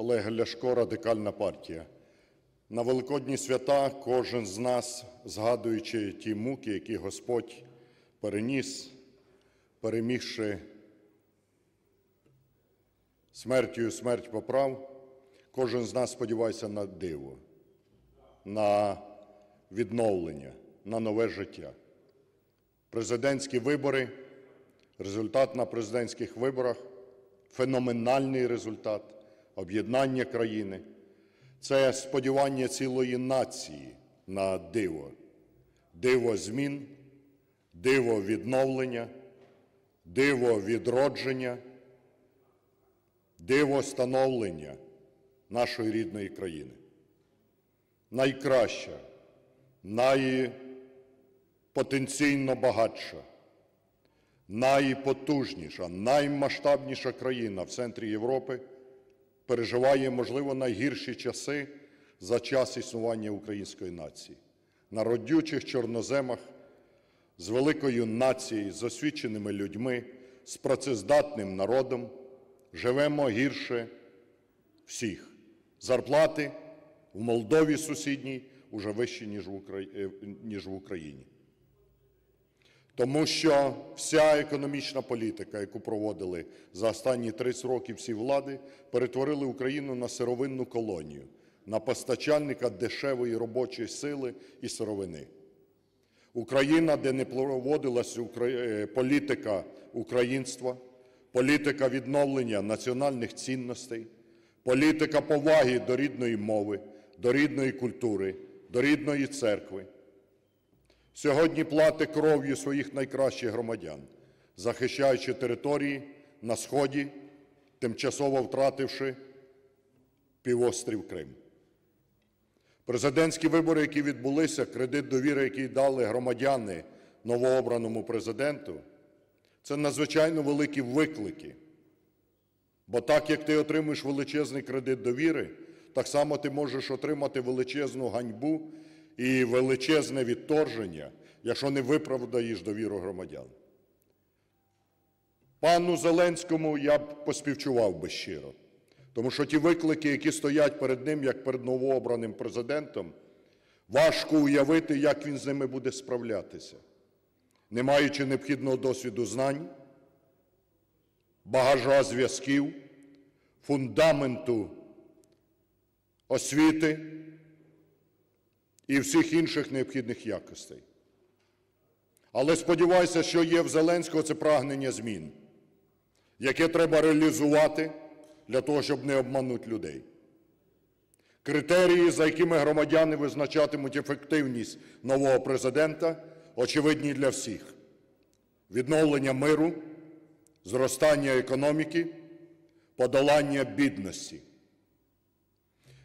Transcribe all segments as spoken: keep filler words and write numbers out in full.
Олег Ляшко, Радикальна партія. На Великодні свята кожен з нас, згадуючи ті муки, які Господь переніс, перемігши смертю, смерть поправ, кожен з нас сподівається на диво, на відновлення, на нове життя. Президентські вибори, результат на президентських виборах, феноменальний результат, об'єднання країни. Це сподівання цілої нації на диво. Диво змін, диво відновлення, диво відродження, диво становлення нашої рідної країни. Найкраща, найпотенційно багатша, найпотужніша, наймасштабніша країна в центрі Європи переживає, можливо, найгірші часи за час існування української нації. На родючих чорноземах, з великою нацією, з освіченими людьми, з працездатним народом живемо гірше всіх. Зарплати в Молдові сусідній уже вищі, ніж в Україні. Тому що вся економічна політика, яку проводили за останні тридцять років всі влади, перетворили Україну на сировинну колонію, на постачальника дешевої робочої сили і сировини. Україна, де не проводилася політика українства, політика відновлення національних цінностей, політика поваги до рідної мови, до рідної культури, до рідної церкви, сьогодні платить кров'ю своїх найкращих громадян, захищаючи території на Сході, тимчасово втративши півострів Крим. Президентські вибори, які відбулися, кредит довіри, який дали громадяни новообраному президенту, це надзвичайно великі виклики. Бо так, як ти отримуєш величезний кредит довіри, так само ти можеш отримати величезну ганьбу і величезне відторження, якщо не виправдаєш довіру громадян. Пану Зеленському я б поспівчував би щиро, тому що ті виклики, які стоять перед ним, як перед новообраним президентом, важко уявити, як він з ними буде справлятися, не маючи необхідного досвіду знань, багажа зв'язків, фундаменту освіти і всіх інших необхідних якостей. Але сподіваюся, що є в Зеленського – це прагнення змін, яке треба реалізувати для того, щоб не обманути людей. Критерії, за якими громадяни визначатимуть ефективність нового президента, очевидні для всіх. Відновлення миру, зростання економіки, подолання бідності.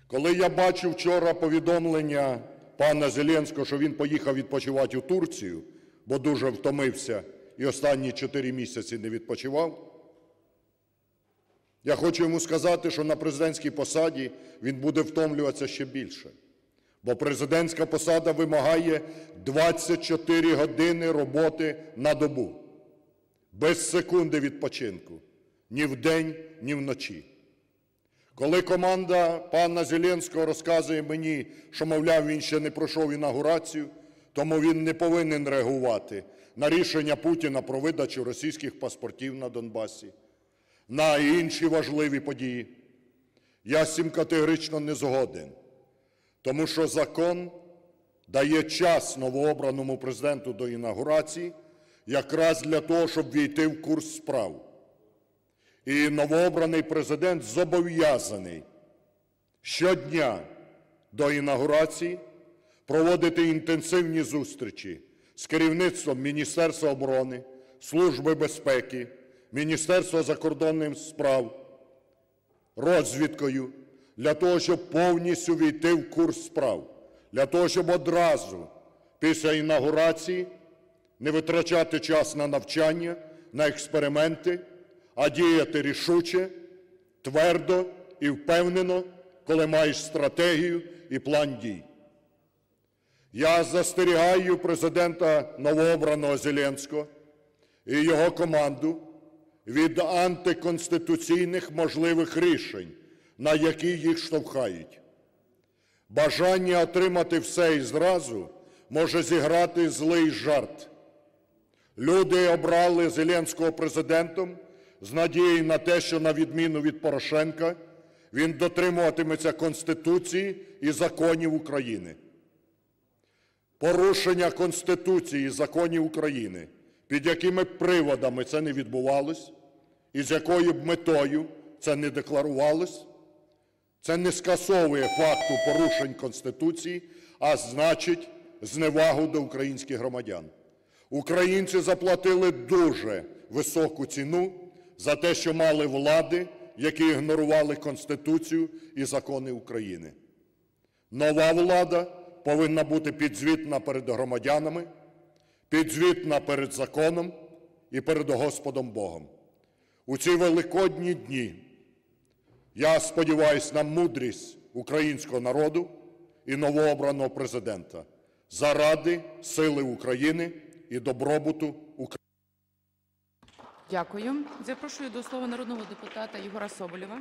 Коли я бачив вчора повідомлення пана Зеленського, що він поїхав відпочивати у Турцію, бо дуже втомився і останні чотири місяці не відпочивав, я хочу йому сказати, що на президентській посаді він буде втомлюватися ще більше. Бо президентська посада вимагає двадцять чотири години роботи на добу. Без секунди відпочинку. Ні вдень, ні вночі. Коли команда пана Зеленського розказує мені, що, мовляв, він ще не пройшов інаугурацію, тому він не повинен реагувати на рішення Путіна про видачу російських паспортів на Донбасі, на інші важливі події. Я з цим категорично не згоден, тому що закон дає час новообраному президенту до інаугурації якраз для того, щоб війти в курс справ. І новообраний президент зобов'язаний щодня до інаугурації проводити інтенсивні зустрічі з керівництвом Міністерства оборони, Служби безпеки, Міністерства закордонних справ, розвідкою, для того, щоб повністю війти в курс справ, для того, щоб одразу після інаугурації не витрачати час на навчання, на експерименти, а діяти рішуче, твердо і впевнено, коли маєш стратегію і план дій. Я застерігаю президента новообраного Зеленського і його команду від антиконституційних можливих рішень, на які їх штовхають. Бажання отримати все і зразу може зіграти злий жарт. Люди обрали Зеленського президентом з надією на те, що, на відміну від Порошенка, він дотримуватиметься Конституції і законів України. Порушення Конституції і законів України, під якими б приводами це не відбувалось, і з якою б метою це не декларувалось, це не скасовує факту порушень Конституції, а значить зневагу до українських громадян. Українці заплатили дуже високу ціну за те, що мали влади, які ігнорували Конституцію і закони України. Нова влада повинна бути підзвітна перед громадянами, підзвітна перед законом і перед Господом Богом. У ці великодні дні я сподіваюся на мудрість українського народу і новообраного президента заради сили України і добробуту України. Дякую. Запрошую до слова народного депутата Єгора Соболєва.